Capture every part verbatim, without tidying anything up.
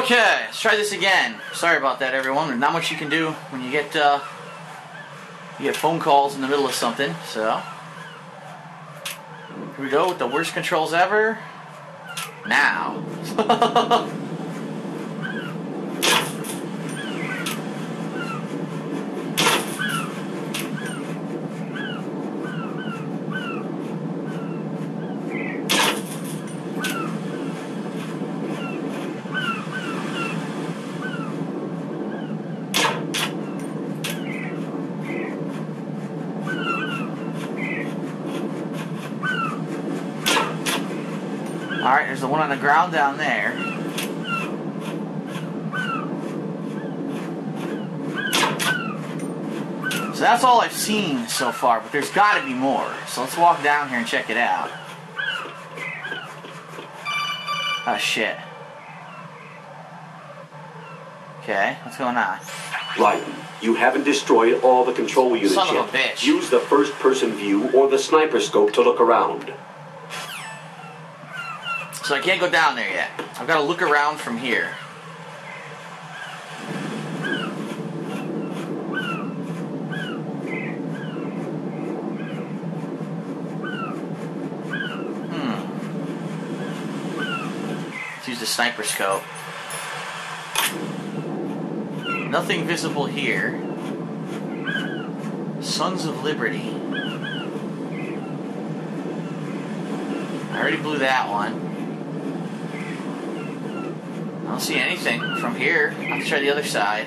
Okay, let's try this again. Sorry about that, everyone. There's not much you can do when you get uh, you get phone calls in the middle of something. So here we go with the worst controls ever. Now. Alright, there's the one on the ground down there. So that's all I've seen so far, but there's got to be more. So let's walk down here and check it out. Oh, shit. Okay, what's going on? Right. You haven't destroyed all the control units yet. Son of a bitch. Use the first-person view or the sniper scope to look around. So I can't go down there yet. I've got to look around from here. Hmm. Let's use the sniper scope. Nothing visible here. Sons of Liberty. I already blew that one. I don't see anything from here. I have to try the other side.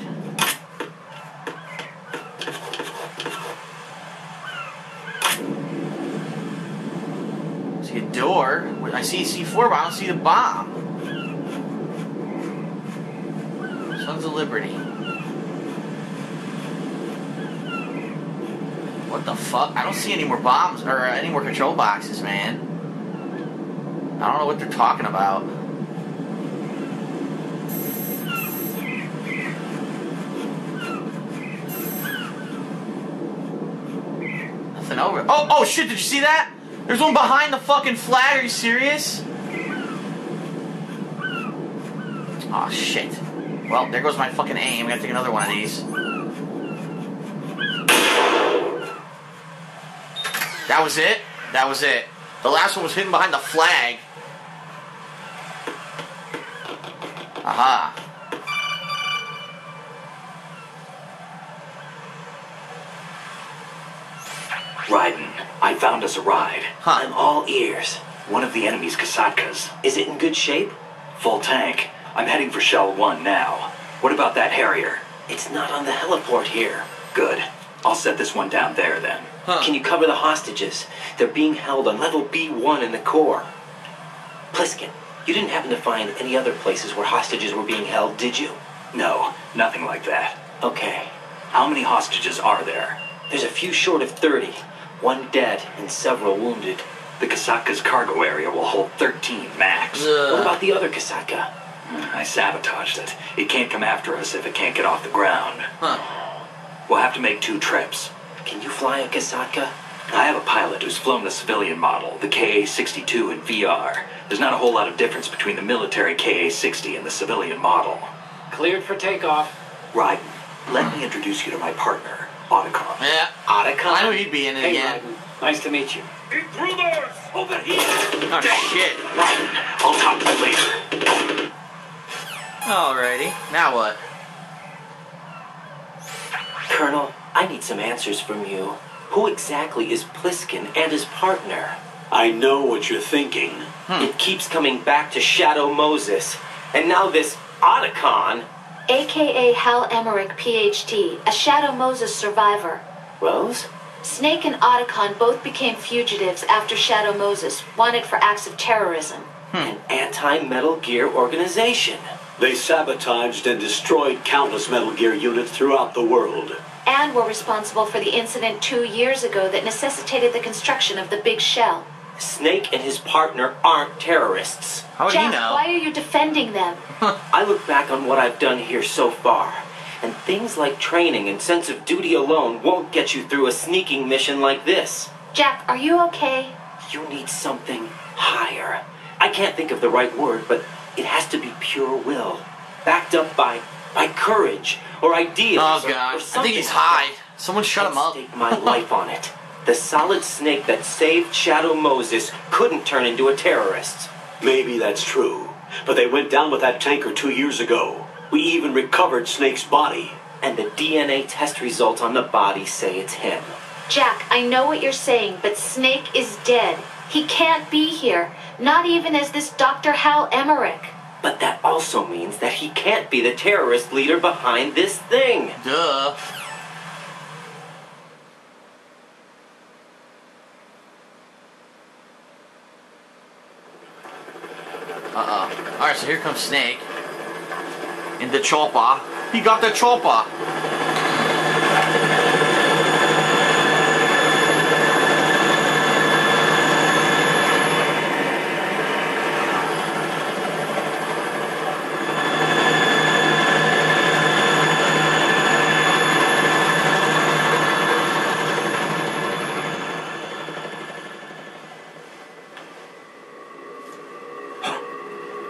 I see a door. I see C four, but I don't see the bomb. Sons of Liberty. What the fuck? I don't see any more bombs or uh, any more control boxes, man. I don't know what they're talking about. Over. Oh, oh shit, did you see that? There's one behind the fucking flag, are you serious? Oh shit. Well, there goes my fucking aim. I gotta take another one of these. That was it? That was it. The last one was hidden behind the flag. Aha. Raiden, I found us a ride. Huh. I'm all ears. One of the enemy's kasatkas. Is it in good shape? Full tank. I'm heading for Shell one now. What about that Harrier? It's not on the heliport here. Good. I'll set this one down there then. Huh. Can you cover the hostages? They're being held on level B one in the core. Plissken, you didn't happen to find any other places where hostages were being held, did you? No, nothing like that. Okay. How many hostages are there? There's a few short of thirty. One dead and several wounded. The kasatka's cargo area will hold thirteen max. Ugh. What about the other kasatka? I sabotaged it. It can't come after us if it can't get off the ground. Huh. We'll have to make two trips. Can you fly a kasatka? I have a pilot who's flown the civilian model, the K A sixty-two in V R. There's not a whole lot of difference between the military K A sixty and the civilian model. Cleared for takeoff. Right. Let me introduce you to my partner. Otacon. Yeah. Otacon? I knew he'd be in it hey, again. Raiden. Nice to meet you. Intruders! Over here! Oh, shit. Raiden, I'll talk to you later. Alrighty. Now what? Colonel, I need some answers from you. Who exactly is Plissken and his partner? I know what you're thinking. Hmm. It keeps coming back to Shadow Moses. And now this Otacon... A K A Hal Emmerich, P H D, a Shadow Moses survivor. Rose? Snake and Otacon both became fugitives after Shadow Moses, wanted for acts of terrorism. Hmm. An anti-Metal Gear organization. They sabotaged and destroyed countless Metal Gear units throughout the world. And were responsible for the incident two years ago that necessitated the construction of the Big Shell. Snake and his partner aren't terrorists. How do you know? Why are you defending them? I look back on what I've done here so far, and things like training and sense of duty alone won't get you through a sneaking mission like this. Jack, are you okay? You need something higher. I can't think of the right word, but it has to be pure will. backed up by my courage or ideas. Oh God! Or, or I think he's high. Someone shut him up. Stake my life on it. The solid snake that saved Shadow Moses couldn't turn into a terrorist. Maybe that's true, but they went down with that tanker two years ago. We even recovered Snake's body. And the D N A test results on the body say it's him. Jack, I know what you're saying, but Snake is dead. He can't be here, not even as this Doctor Hal Emmerich. But that also means that he can't be the terrorist leader behind this thing. Duh. Uh-oh. Alright, so here comes Snake. In the chopper. He got the chopper!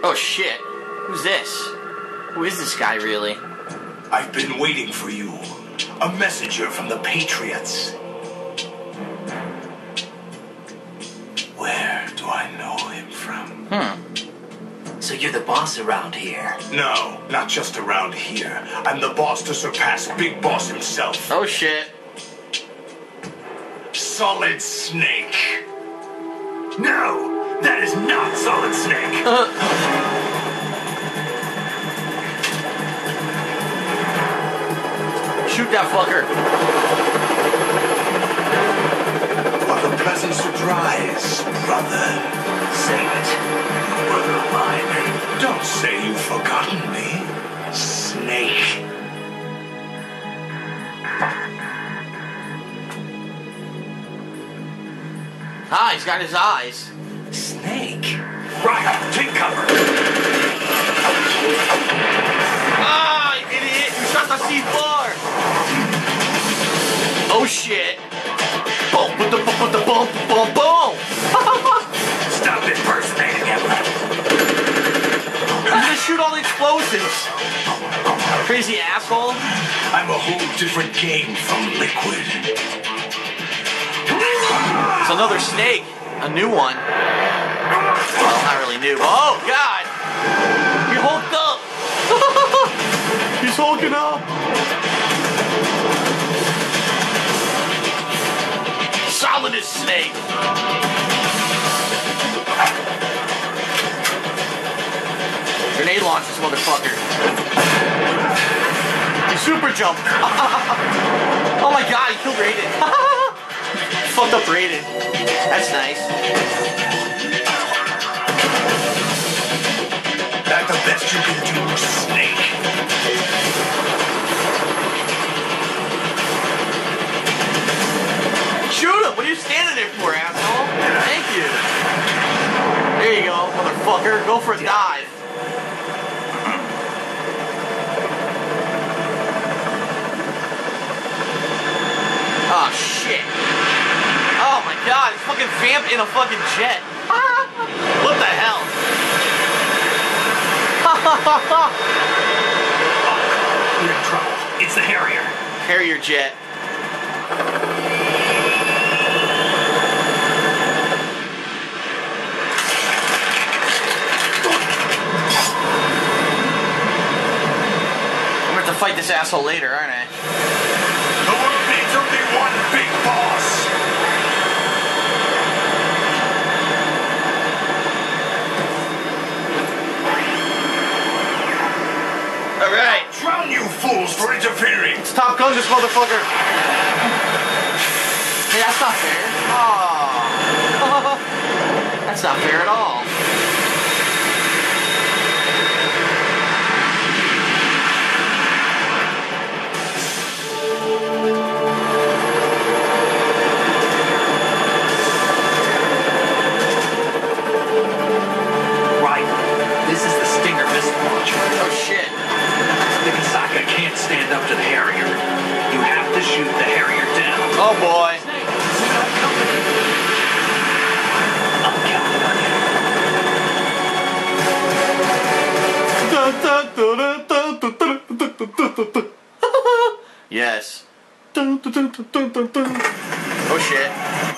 Oh shit, who's this? Who is this guy really? I've been waiting for you. A messenger from the Patriots. Where do I know him from? Hmm. So you're the boss around here? No, not just around here. I'm the boss to surpass Big Boss himself. Oh shit. Solid Snake. No! That is not Solid Snake! Uh. Shoot that fucker! What a pleasant surprise, brother. Save it. Brother of mine. Don't say you've forgotten me, Snake. Ah, he's got his eyes. Snake? Right, take cover! Ah, you idiot! You shot the C four! Oh shit! Boom, boom, boom, boom, boom, boom, boom! Stop impersonating him! You just shoot all the explosives! Crazy asshole! I'm a whole different game from Liquid. It's another snake! A new one. Well, not really new. Oh, God! He hulked up! He's hulking up! Solid as Snake! Grenade launch this motherfucker. He super jumped. Oh, my God, he killed Raiden. Fucked up Raiden. That's nice. That's the best you can do, Snake. Shoot him! What are you standing there for, asshole? Thank you. There you go, motherfucker. Go for a dive. Oh, shit. Oh my God, it's fucking Vamp in a fucking jet. What the hell? Oh, we're in trouble. It's the Harrier. Harrier jet. I'm gonna have to fight this asshole later, aren't I? The world needs only one big boss. Alright. Drown you fools for interfering! Stop gun this motherfucker! Hey, that's not fair. Aww. That's not fair at all. Right. This is the Stinger missile launcher. Oh shit. The Kasatka can't stand up to the Harrier. You have to shoot the Harrier down. Oh boy. Snake, we got company. I'm counting on you. Da, da, da, da, da. Yes. Oh shit.